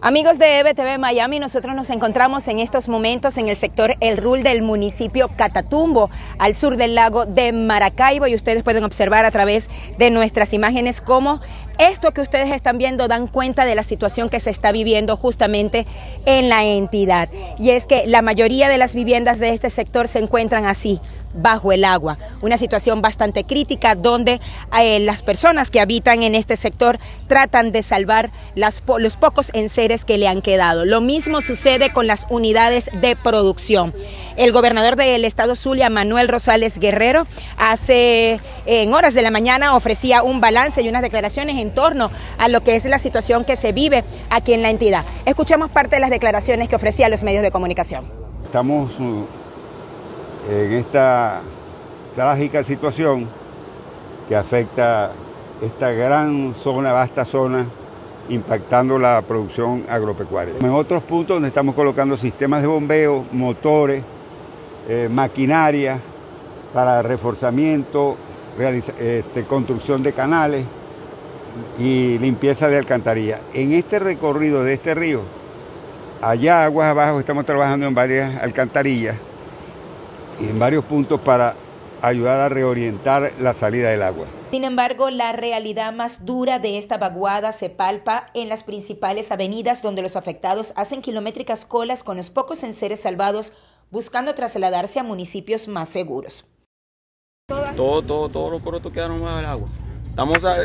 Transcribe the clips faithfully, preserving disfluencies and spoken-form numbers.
Amigos de E V T V Miami, nosotros nos encontramos en estos momentos en el sector El Rul del municipio Catatumbo, al sur del lago de Maracaibo, y ustedes pueden observar a través de nuestras imágenes cómo esto que ustedes están viendo dan cuenta de la situación que se está viviendo justamente en la entidad. Y es que la mayoría de las viviendas de este sector se encuentran así, bajo el agua, una situación bastante crítica donde eh, las personas que habitan en este sector tratan de salvar las, los pocos enseres que le han quedado. Lo mismo sucede con las unidades de producción. El gobernador del estado Zulia, Manuel Rosales Guerrero, hace en horas de la mañana ofrecía un balance y unas declaraciones en torno a lo que es la situación que se vive aquí en la entidad. Escuchemos parte de las declaraciones que ofrecía a los medios de comunicación. Estamos en esta trágica situación que afecta esta gran zona, vasta zona, impactando la producción agropecuaria. En otros puntos donde estamos colocando sistemas de bombeo, motores, eh, maquinaria para reforzamiento, realiza, este, construcción de canales y limpieza de alcantarillas. En este recorrido de este río, allá aguas abajo, estamos trabajando en varias alcantarillas y en varios puntos para ayudar a reorientar la salida del agua. Sin embargo, la realidad más dura de esta vaguada se palpa en las principales avenidas donde los afectados hacen kilométricas colas con los pocos enseres salvados, buscando trasladarse a municipios más seguros. Todo, todo, todos los corotos quedaron bajo el agua. Estamos a,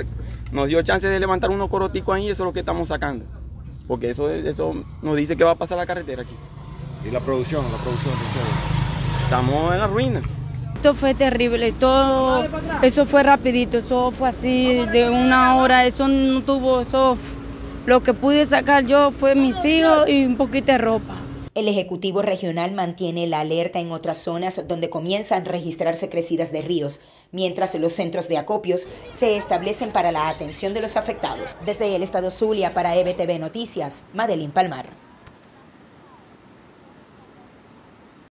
nos dio chance de levantar unos coroticos ahí, eso es lo que estamos sacando, porque eso, eso nos dice que va a pasar la carretera aquí. ¿Y la producción? La producción de ustedes. Estamos en la ruina. Esto fue terrible, todo, eso fue rapidito, eso fue así de una hora, eso no tuvo, eso, lo que pude sacar yo fue mis hijos y un poquito de ropa. El Ejecutivo Regional mantiene la alerta en otras zonas donde comienzan a registrarse crecidas de ríos, mientras los centros de acopios se establecen para la atención de los afectados. Desde el estado Zulia para E V T V Noticias, Madeline Palmar.